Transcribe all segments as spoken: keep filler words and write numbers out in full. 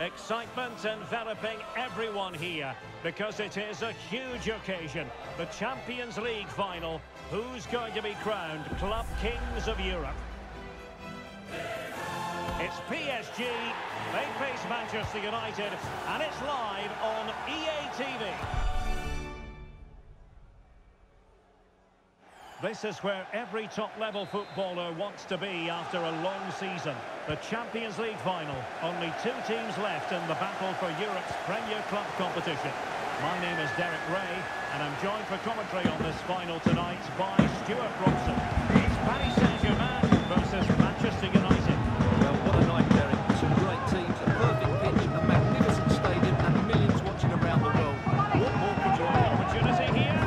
Excitement enveloping everyone here because it is a huge occasion. The Champions League final. Who's going to be crowned Club Kings of Europe? It's P S G. They face Manchester United, and it's live on E A T V. This is where every top-level footballer wants to be after a long season. The Champions League final. Only two teams left in the battle for Europe's Premier Club competition. My name is Derek Ray, and I'm joined for commentary on this final tonight by Stuart Robson. It's Paris Saint-Germain versus Manchester United. Well, what a night, Derek. Some great teams, a perfect pitch, a magnificent stadium, and millions watching around the world. What more could you have? Opportunity here.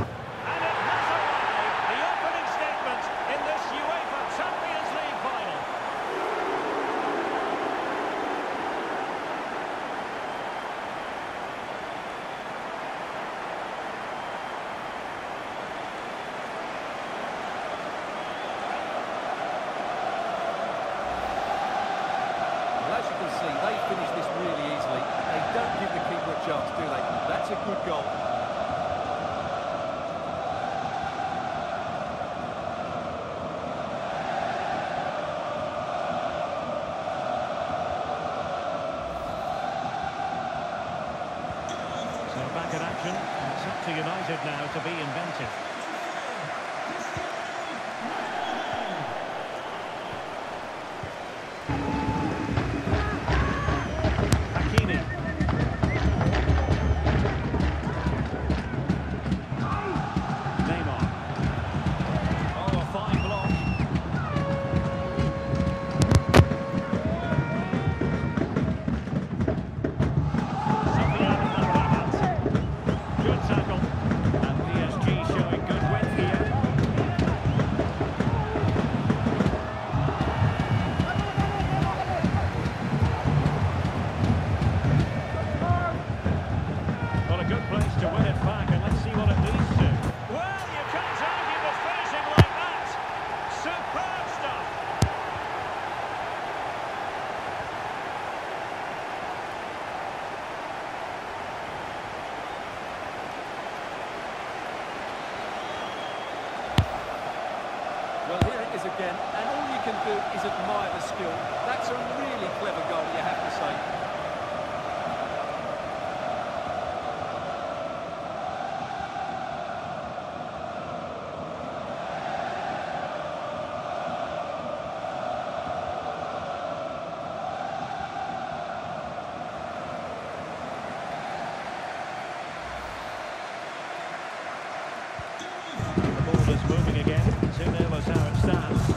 It's up to United now to be inventive. Again, and all you can do is admire the skill. That's a really clever goal, you have to say. The ball is moving again. two nil is how it stands.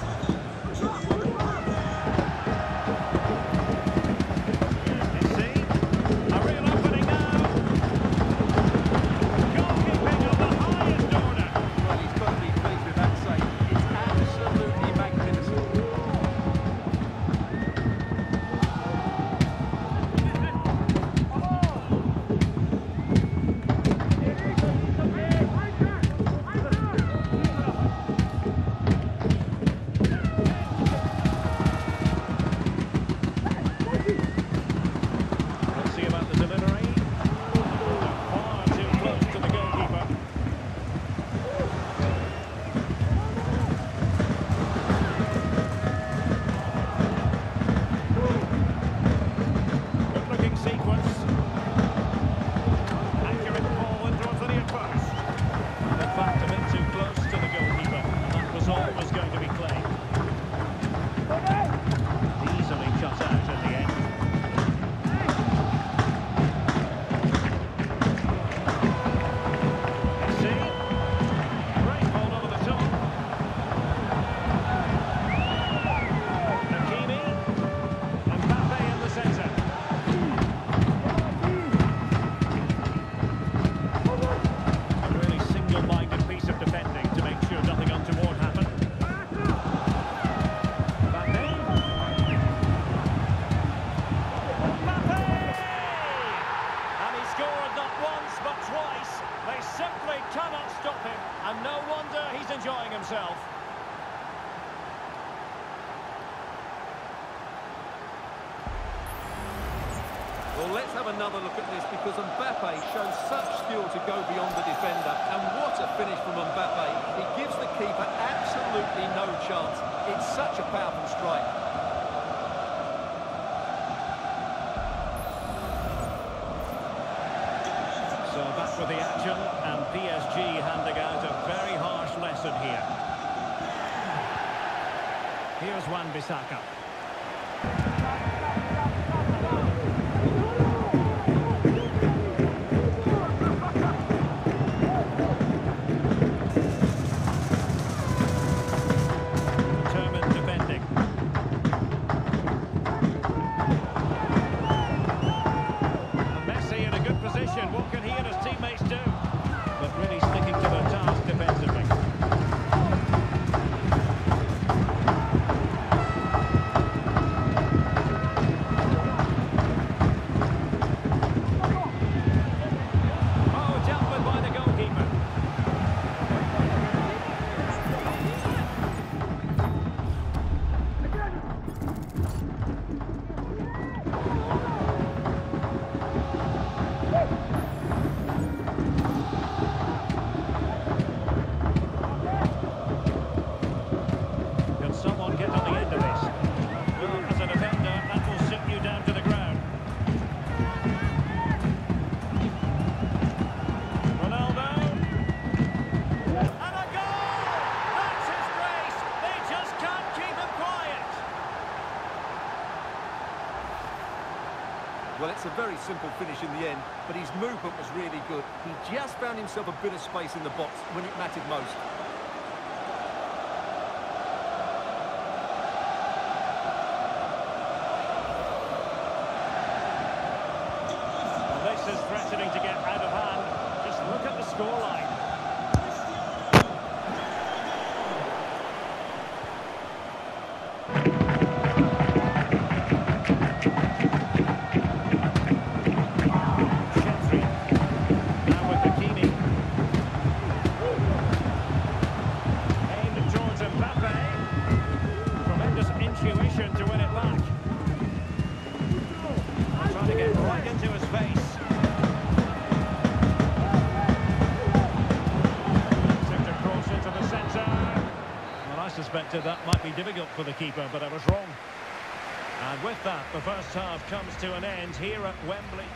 Well, let's have another look at this, because Mbappe shows such skill to go beyond the defender. And what a finish from Mbappe. He gives the keeper absolutely no chance. It's such a powerful strike. So back with the action, and P S G handing out a very harsh lesson here. Here's Wan Bissaka. Well, it's a very simple finish in the end, but his movement was really good. He just found himself a bit of space in the box when it mattered most. Well, this is threatening to get out of hand. Just look at the scoreline. That might be difficult for the keeper, but I was wrong. And with that, the first half comes to an end here at Wembley.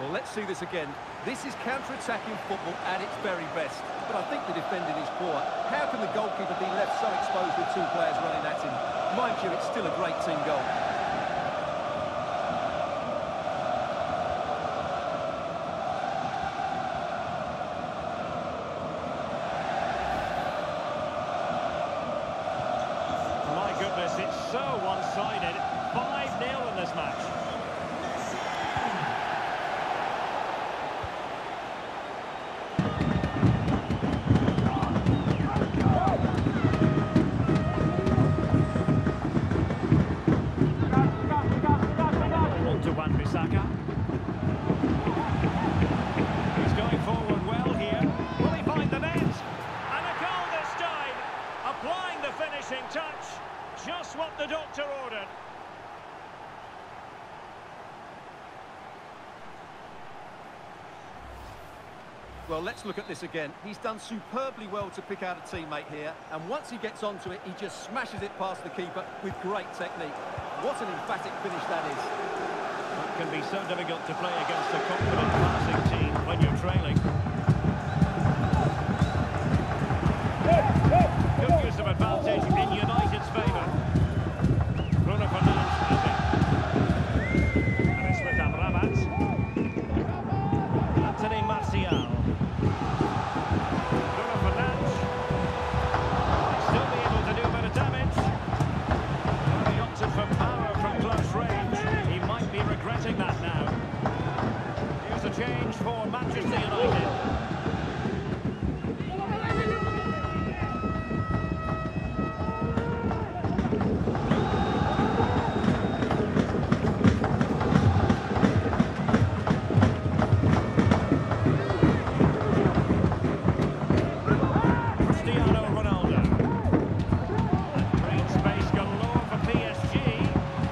Well, let's see this again. This is counter-attacking football at its very best. But I think the defending is poor. How can the goalkeeper be left so exposed with two players running at him? Mind you, it's still a great team goal. My goodness, it's so one-sided. five nil in this match. Wan Bissaka. He's going forward well here. Will he find the net? And a goal this time. Applying the finishing touch. Just what the doctor ordered. Well, let's look at this again. He's done superbly well to pick out a teammate here. And once he gets onto it, he just smashes it past the keeper with great technique. What an emphatic finish that is. It can be so difficult to play against a confident passing team when you're trailing. Good use of advantage in United's favour. Bruno Fernandes has it. And it's with Amrabat. Anthony Martial. Bruno Fernandes. Still be able to do a bit of damage. He opted for power from close range. Might be regretting that now. Here's a change for Manchester United. Cristiano Ronaldo. Green space galore for P S G. But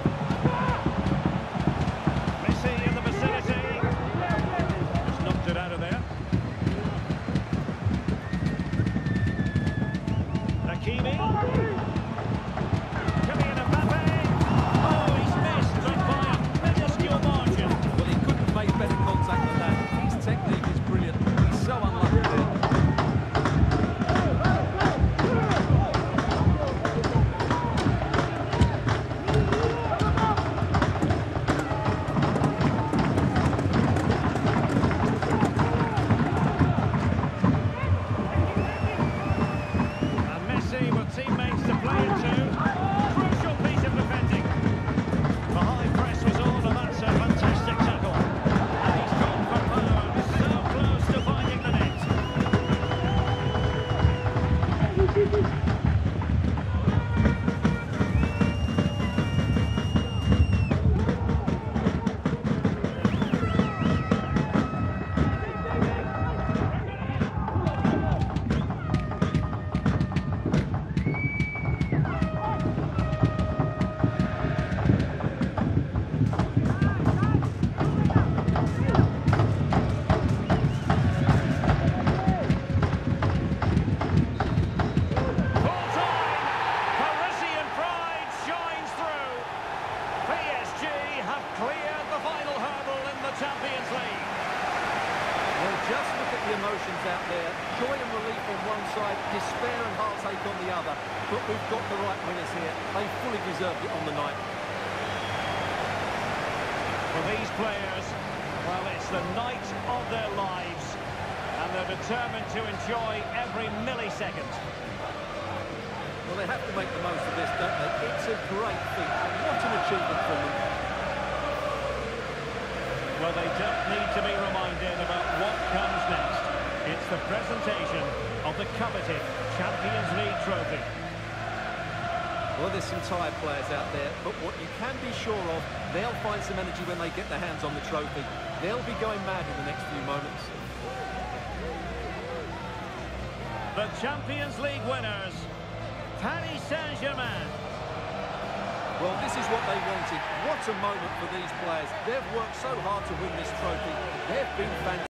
we've got the right winners here. They fully deserved it on the night. For these players, well, it's the night of their lives. And they're determined to enjoy every millisecond. Well, they have to make the most of this, don't they? It's a great feat. And what an achievement for them. Well, they don't need to be reminded about what comes next. It's the presentation of the coveted Champions League trophy. Well, there's some tired players out there, but what you can be sure of, they'll find some energy when they get their hands on the trophy. They'll be going mad in the next few moments. The Champions League winners, Paris Saint-Germain. Well, this is what they wanted. What a moment for these players. They've worked so hard to win this trophy. They've been fantastic.